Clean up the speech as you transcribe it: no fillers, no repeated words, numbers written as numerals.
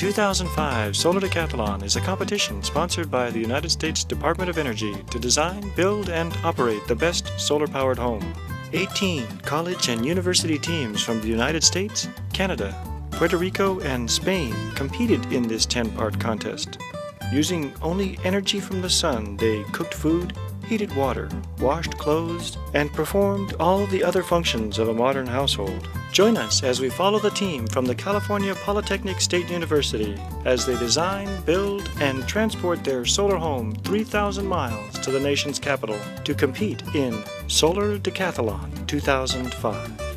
2005 Solar Decathlon is a competition sponsored by the United States Department of Energy to design, build, and operate the best solar-powered home. 18 college and university teams from the United States, Canada, Puerto Rico, and Spain competed in this 10-part contest. Using only energy from the sun, they cooked food, heated water, washed clothes, and performed all the other functions of a modern household. Join us as we follow the team from the California Polytechnic State University as they design, build, and transport their solar home 3,000 miles to the nation's capital to compete in Solar Decathlon 2005.